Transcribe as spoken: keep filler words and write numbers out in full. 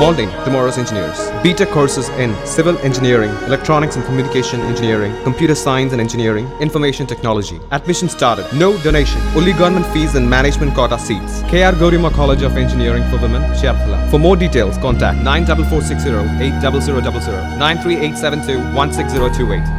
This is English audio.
molding tomorrow's engineers. B Tech courses in Civil Engineering, Electronics and Communication Engineering, Computer Science and Engineering, Information Technology. Admission started. No donation. Only government fees and management quota seats. K R Gouriamma College of Engineering for Women, Cherthala. For more details, contact nine four four six zero eight zero zero zero, nine three eight seven two one six zero two eight.